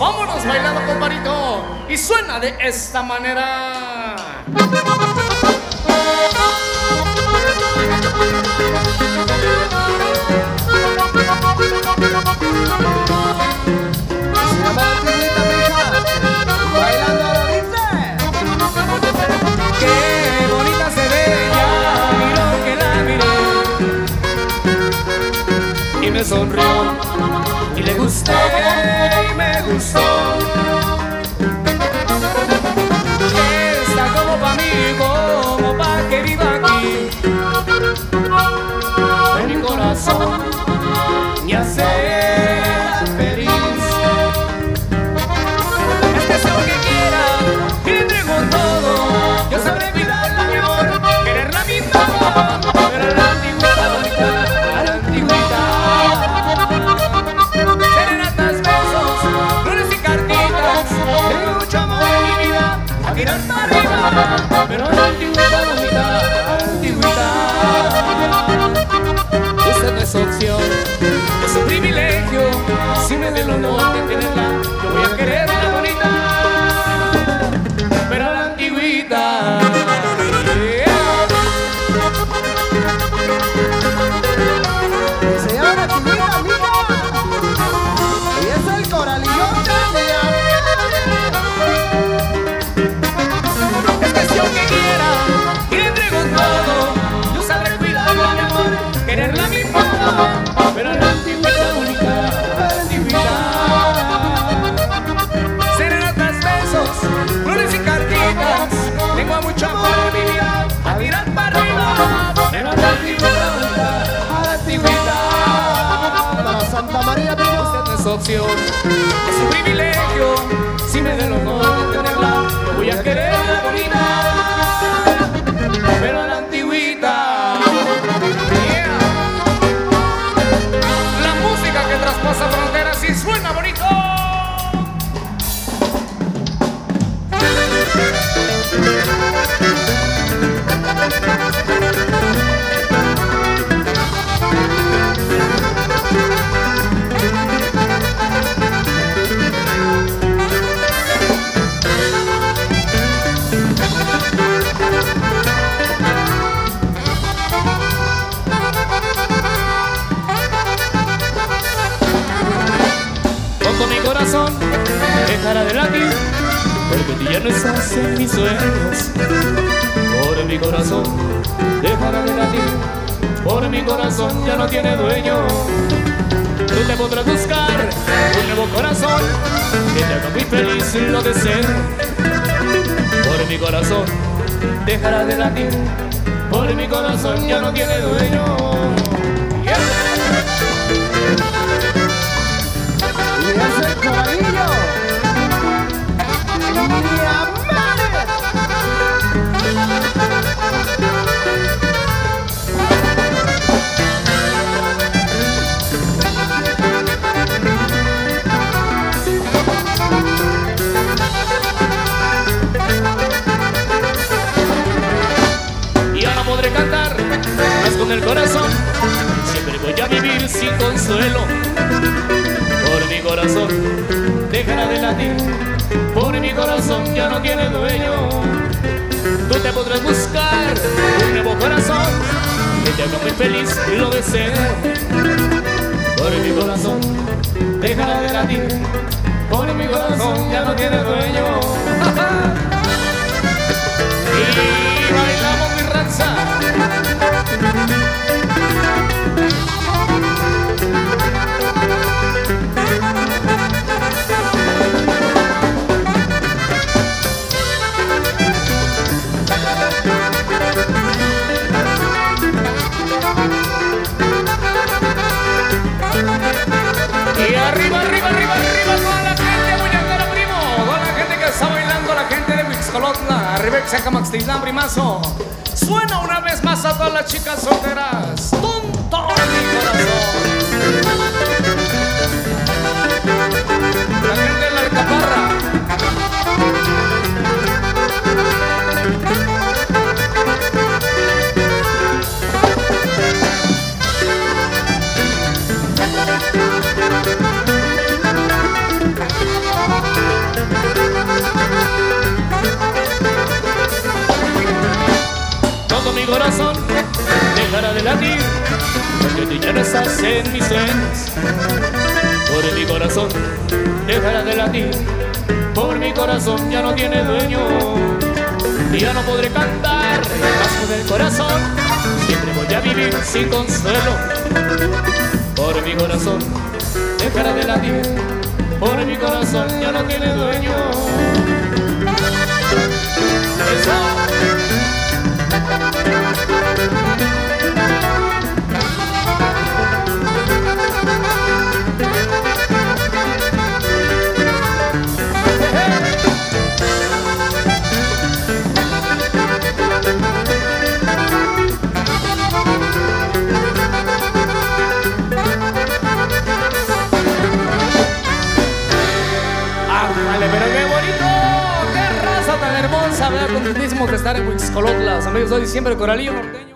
Vámonos bailando con Marito. Y suena de esta manera. Me sonrió y le gusté y me gustó. Está como pa' mí, como pa' que viva aquí. En mi corazón me hace feliz. Es que sea lo que quiera, que le entrego todo. Yo sabré cuidarla mejor, quererla mi favor. Pero a la antigüita, bonita, a la antigüita. Esta no es opción, es un privilegio. Si me da el honor de tenerla, yo voy a quererla bonita, pero a la antigüita. Yeah. Se llama la antigüita, amiga. Y es el Coralillo Norteño. Quererla mi favor, pero a la antigüita bonita, a la antigüita. Serenatas, besos, flores y cartitas. Tengo a mucho amor en mi vida, a tirar para arriba, pero a la antigüita bonita, a la antigüita. Para Santa María, pero usted no es opción, es un privilegio. Si me da el honor de tenerla, yo voy a quererla bonita, pero a la antigüita. Traspasa fronteras y suena bonito. Dejará de latir, porque tú ya no estás en mis sueños. Por mi corazón, dejará de latir, por mi corazón ya no tiene dueño. Tú te podrás buscar un nuevo corazón que te haga muy feliz y lo deseo. Por mi corazón, dejará de latir, por mi corazón ya no tiene dueño. Con el corazón siempre voy a vivir sin consuelo. Por mi corazón dejará de latir, por mi corazón ya no tiene dueño. Tú te podrás buscar un nuevo corazón que te haga muy feliz y lo deseo. Por mi corazón dejará de latir, por mi corazón ya no tiene dueño. Y bailamos mi raza. Y arriba, arriba, arriba, arriba, toda la gente, Muñacaro primo, toda la gente que está bailando, la gente de Wix, arriba, Xacamaxtilán, primazo. Suena una vez más a todas las chicas solteras. Tonto mi corazón. La gente de la alcaparra. tú ya no estás en mis sueños. Por mi corazón dejará de latir, por mi corazón ya no tiene dueño. Y ya no podré cantar el paso del corazón, siempre voy a vivir sin consuelo. Por mi corazón dejará de latir, por mi corazón ya no tiene dueño. Hermosa, ¿verdad? Contentísimo de estar en Wix, los amigos de Santa Marta, Coralillo Norteño.